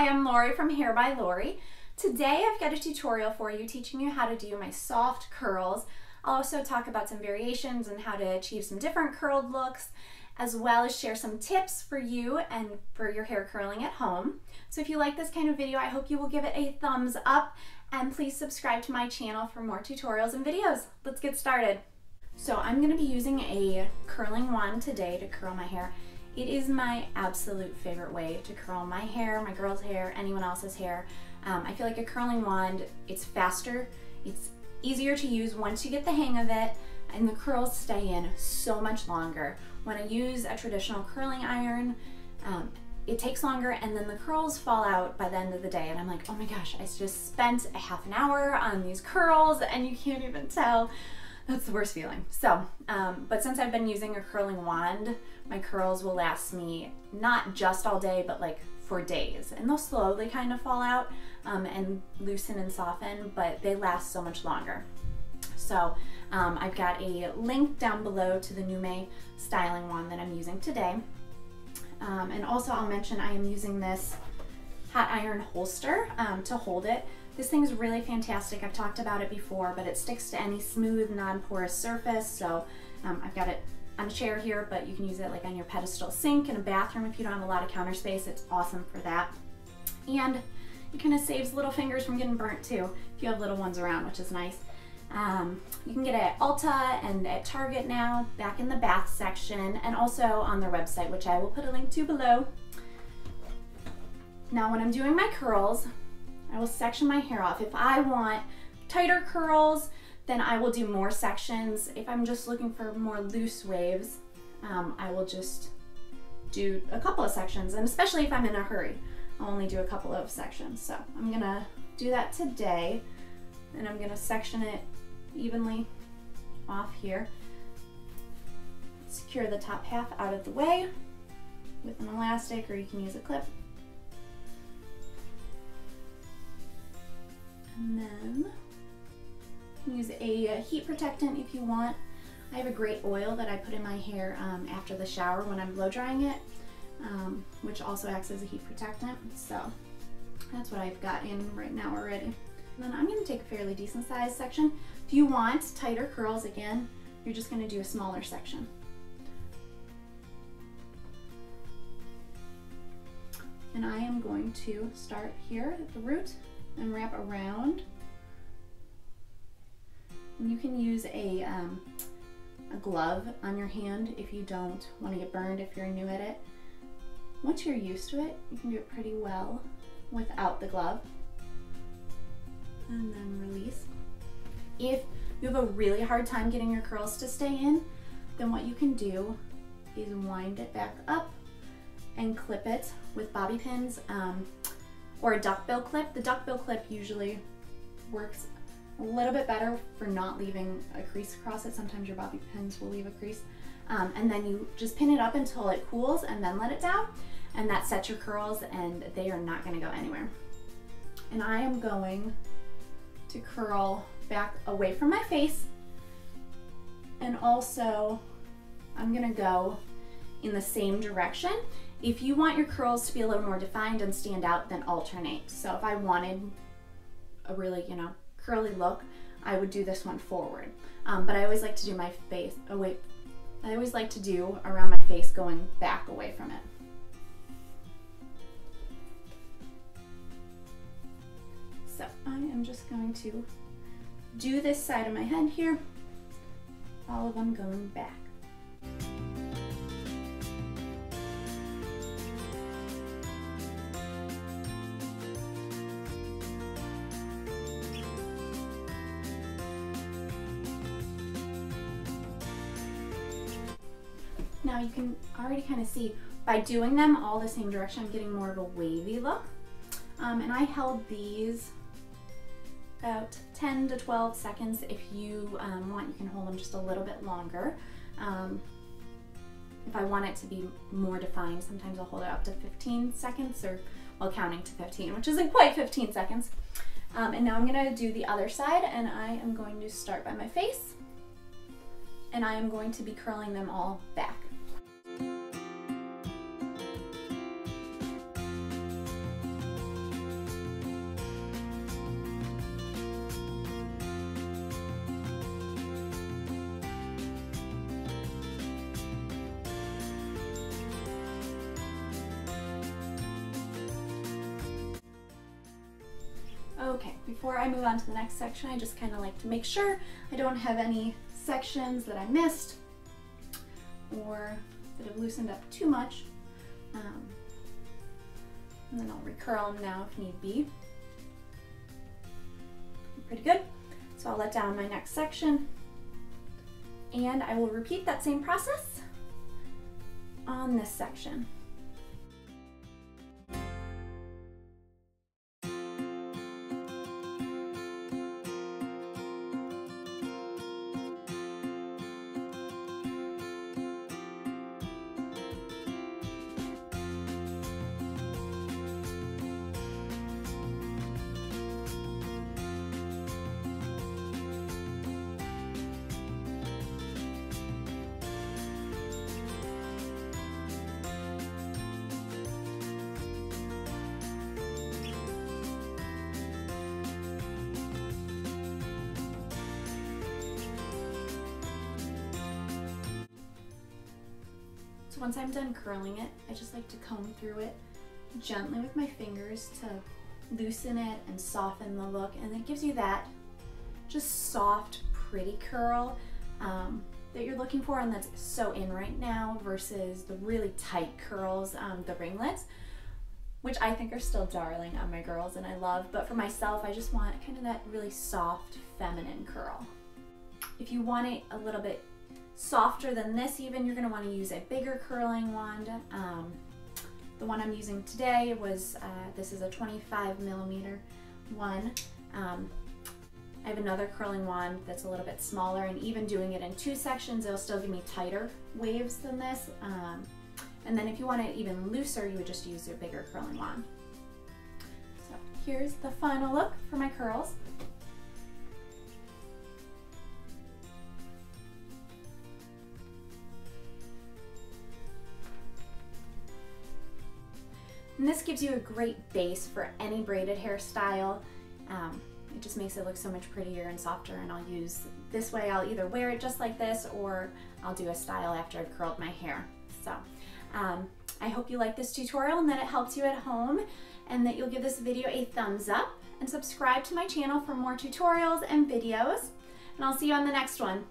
I am Lori from Hair by Lori. Today I've got a tutorial for you teaching you how to do my soft curls. I'll also talk about some variations and how to achieve some different curled looks, as well as share some tips for you and for your hair curling at home. So if you like this kind of video, I hope you will give it a thumbs up and please subscribe to my channel for more tutorials and videos. Let's get started. So I'm gonna be using a curling wand today to curl my hair. It is my absolute favorite way to curl my hair, my girl's hair, anyone else's hair. I feel like a curling wand, it's faster, it's easier to use once you get the hang of it, and the curls stay in so much longer. When I use a traditional curling iron, it takes longer and then the curls fall out by the end of the day and I'm like, oh my gosh, I just spent a half an hour on these curls and you can't even tell. That's the worst feeling. So, but since I've been using a curling wand, my curls will last me not just all day, but like for days. And they'll slowly kind of fall out and loosen and soften, but they last so much longer. So I've got a link down below to the Nume styling wand that I'm using today. And also I'll mention I am using this Hot Iron Holster to hold it. This thing is really fantastic. I've talked about it before, but it sticks to any smooth, non-porous surface. So I've got it on a chair here, but you can use it like on your pedestal sink in a bathroom if you don't have a lot of counter space. It's awesome for that. And it kind of saves little fingers from getting burnt too, if you have little ones around, which is nice. You can get it at Ulta and at Target now, back in the bath section, and also on their website, which I will put a link to below. Now when I'm doing my curls, I will section my hair off. If I want tighter curls, then I will do more sections. If I'm just looking for more loose waves, I will just do a couple of sections, and especially if I'm in a hurry, I'll only do a couple of sections. So I'm gonna do that today, and I'm gonna section it evenly off here. Secure the top half out of the way with an elastic, or you can use a clip. And then use a heat protectant if you want. I have a great oil that I put in my hair after the shower when I'm blow drying it, which also acts as a heat protectant. So that's what I've got in right now already. And then I'm going to take a fairly decent sized section. If you want tighter curls again, you're just going to do a smaller section. And I am going to start here at the root and wrap around. And you can use a glove on your hand if you don't want to get burned, if you're new at it. Once you're used to it, you can do it pretty well without the glove. And then release. If you have a really hard time getting your curls to stay in, then what you can do is wind it back up and clip it with bobby pins. Or a duckbill clip. The duckbill clip usually works a little bit better for not leaving a crease across it. Sometimes your bobby pins will leave a crease. And then you just pin it up until it cools and then let it down. And that sets your curls and they are not gonna go anywhere. And I am going to curl back away from my face. And also I'm gonna go in the same direction. If you want your curls to be a little more defined and stand out, then alternate. So if I wanted a really, you know, curly look, I would do this one forward. But I always like to do my face away. I always like to do around my face going back away from it. So I am just going to do this side of my head here, all of them going back. Now you can already kind of see by doing them all the same direction, I'm getting more of a wavy look. And I held these about 10 to 12 seconds. If you want, you can hold them just a little bit longer. If I want it to be more defined, sometimes I'll hold it up to 15 seconds or while counting to 15, which isn't quite 15 seconds. And now I'm gonna do the other side and I am going to start by my face and I am going to be curling them all back. Okay, before I move on to the next section, I just kind of like to make sure I don't have any sections that I missed or that have loosened up too much. And then I'll recurl them now if need be. Pretty good. So I'll let down my next section and I will repeat that same process on this section. Once I'm done curling it, I just like to comb through it gently with my fingers to loosen it and soften the look, and it gives you that just soft, pretty curl that you're looking for and that's so in right now versus the really tight curls, the ringlets, which I think are still darling on my girls and I love, but for myself, I just want kind of that really soft, feminine curl. If you want it a little bit softer than this even, you're going to want to use a bigger curling wand. The one I'm using today was, this is a 25mm one. I have another curling wand that's a little bit smaller, and even doing it in two sections, it'll still give me tighter waves than this. And then if you want it even looser, you would just use your bigger curling wand. So here's the final look for my curls. And this gives you a great base for any braided hairstyle. It just makes it look so much prettier and softer, and I'll use this way. I'll either wear it just like this or I'll do a style after I've curled my hair. So I hope you like this tutorial and that it helps you at home and that you'll give this video a thumbs up and subscribe to my channel for more tutorials and videos. And I'll see you on the next one.